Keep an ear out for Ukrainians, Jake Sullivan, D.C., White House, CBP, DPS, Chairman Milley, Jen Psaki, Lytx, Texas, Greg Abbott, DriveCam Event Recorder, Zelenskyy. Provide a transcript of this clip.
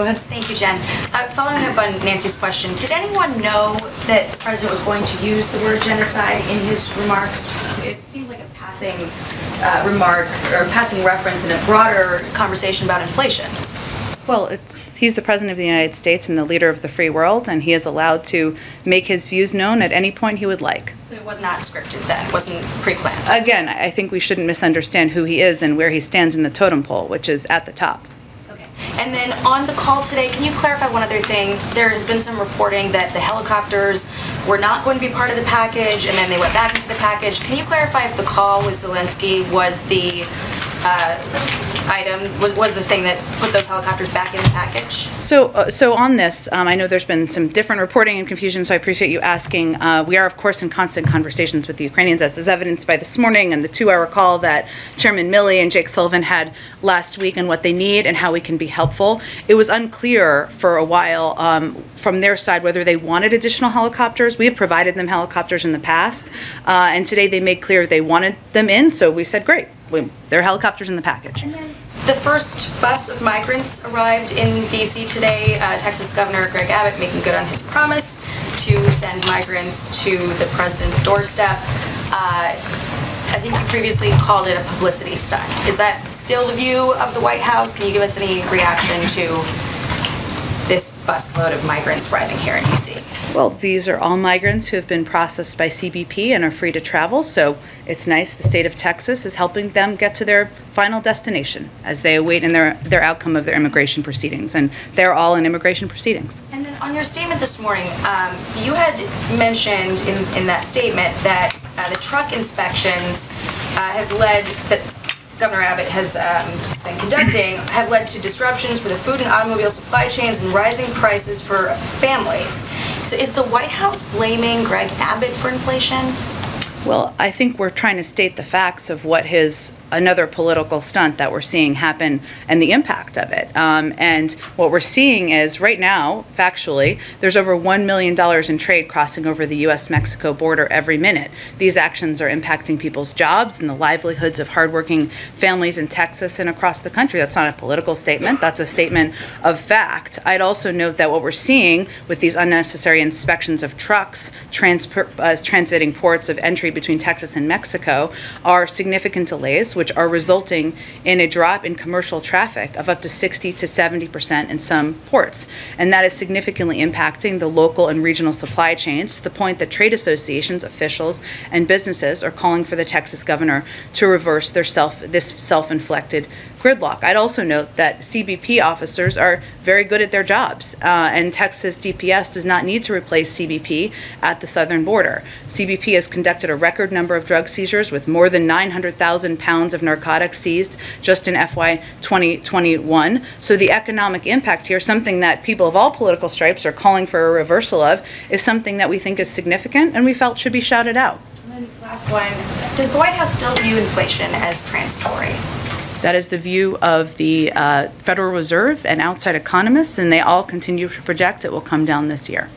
Go ahead. Thank you, Jen. Following up on Nancy's question, did anyone know that the president was going to use the word genocide in his remarks? It seemed like a passing remark or passing reference in a broader conversation about inflation. Well, he's the president of the United States and the leader of the free world, and he is allowed to make his views known at any point he would like. So it was not scripted then? It wasn't pre-planned? Again, I think we shouldn't misunderstand who he is and where he stands in the totem pole, which is at the top. Okay. And then on the call today, can you clarify one other thing? There has been some reporting that the helicopters were not going to be part of the package, and then they went back into the package. Can you clarify if the call with Zelenskyy was the item was the thing that put those helicopters back in the package? So on this, I know there's been some different reporting and confusion, so I appreciate you asking. We are, of course, in constant conversations with the Ukrainians, as is evidenced by this morning and the 2-hour call that Chairman Milley and Jake Sullivan had last week on what they need and how we can be helpful. It was unclear for a while from their side whether they wanted additional helicopters. We have provided them helicopters in the past, and today they made clear they wanted them in, so we said, great. There are helicopters in the package. The first bus of migrants arrived in D.C. today. Texas Governor Greg Abbott making good on his promise to send migrants to the president's doorstep. I think you previously called it a publicity stunt. Is that still the view of the White House? Can you give us any reaction to this busload of migrants arriving here in D.C.? Well, these are all migrants who have been processed by CBP and are free to travel, so it's nice the state of Texas is helping them get to their final destination as they await in their outcome of their immigration proceedings, and they're all in immigration proceedings. And then on your statement this morning, you had mentioned in that statement that the truck inspections have led that Governor Abbott has been conducting have led to disruptions for the food and automobile supply chains and rising prices for families. So is the White House blaming Greg Abbott for inflation? Well, I think we're trying to state the facts of what his another political stunt that we're seeing happen and the impact of it. And what we're seeing is right now, factually, there's over $1 million in trade crossing over the U.S.-Mexico border every minute. These actions are impacting people's jobs and the livelihoods of hardworking families in Texas and across the country. That's not a political statement. That's a statement of fact. I'd also note that what we're seeing with these unnecessary inspections of trucks transiting ports of entry between Texas and Mexico are significant delays, which are resulting in a drop in commercial traffic of up to 60% to 70% in some ports. And that is significantly impacting the local and regional supply chains to the point that trade associations, officials, and businesses are calling for the Texas governor to reverse their self-inflicted gridlock. I'd also note that CBP officers are very good at their jobs, and Texas DPS does not need to replace CBP at the southern border. CBP has conducted a record number of drug seizures with more than 900,000 pounds of narcotics seized just in FY 2021. So the economic impact here, something that people of all political stripes are calling for a reversal of, is something that we think is significant and we felt should be shouted out. And then last one, does the White House still view inflation as transitory? That is the view of the Federal Reserve and outside economists, and they all continue to project it will come down this year.